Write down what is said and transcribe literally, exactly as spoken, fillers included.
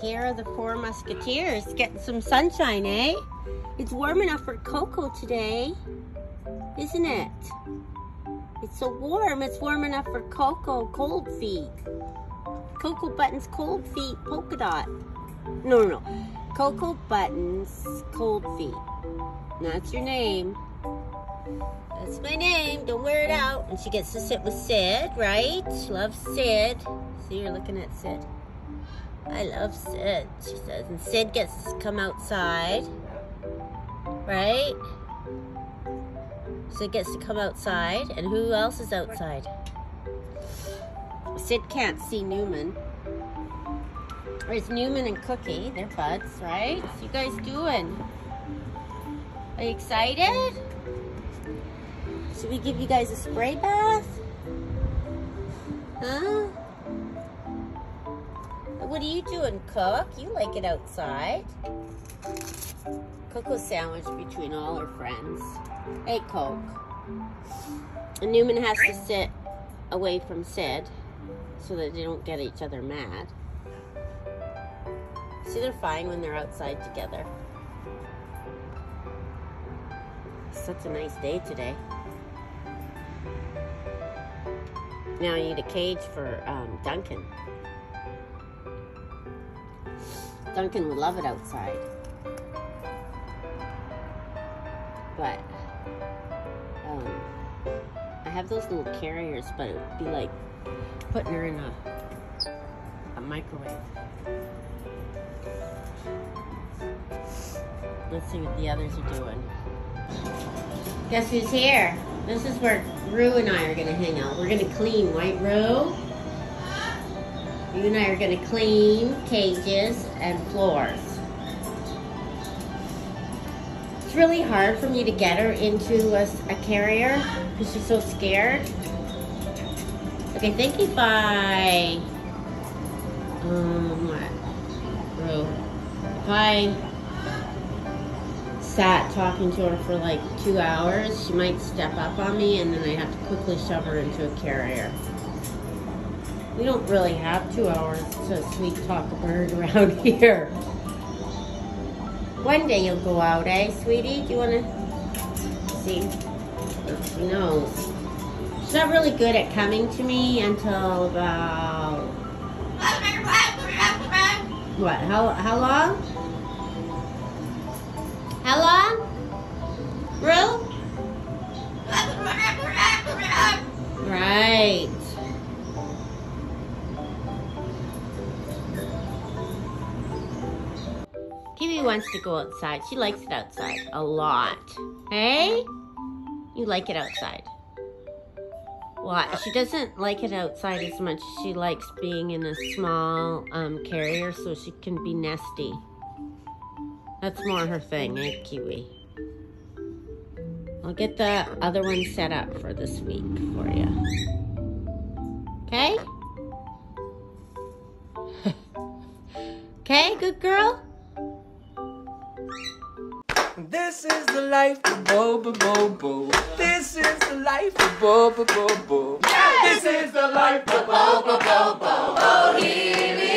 Here are the four musketeers getting some sunshine, eh? It's warm enough for Coco today, isn't it? It's so warm, it's warm enough for Coco, cold feet. Coco Buttons, cold feet, polka dot. No, no, no. Coco Buttons, cold feet. That's your name. That's my name, don't wear it out. And she gets to sit with Sid, right? She loves Sid. See, you're looking at Sid. I love Sid, she says. And Sid gets to come outside, right? Sid gets to come outside. And who else is outside? Sid can't see Newman. There's Newman and Cookie, they're buds, right? What you guys doing? Are you excited? Should we give you guys a spray bath? Huh? What are you doing, Cook? You like it outside. Coco's sandwiched between all her friends. Hey, Coke. And Newman has to sit away from Sid so that they don't get each other mad. See, they're fine when they're outside together. It's such a nice day today. Now I need a cage for um, Duncan. Duncan would love it outside. But, um, I have those little carriers, but it would be like putting her in a, a microwave. Let's see what the others are doing. Guess who's here? This is where Roo and I are going to hang out. We're going to clean, right, Roo? You and I are going to clean cages and floors. It's really hard for me to get her into a, a carrier because she's so scared. Okay, thank you, bye. Um, what? Roo. Bye. Sat talking to her for like two hours, she might step up on me and then I have to quickly shove her into a carrier. We don't really have two hours to sweet talk a bird around here. One day you'll go out, eh, sweetie? Do you want to see? She knows. She's not really good at coming to me until about... What, how, how long? How long? Roo? Right. Kiwi wants to go outside. She likes it outside a lot. Hey? You like it outside. Why? She doesn't like it outside as much. She likes being in a small um, carrier so she can be nesty. That's more her thing, eh, Kiwi? I'll get the other one set up for this week for you. Okay? Okay, good girl? This is the life of Bobo Bobo. This is the life of Bobo Bobo. Yes! This is the life of Bobo Bobo. Oh, here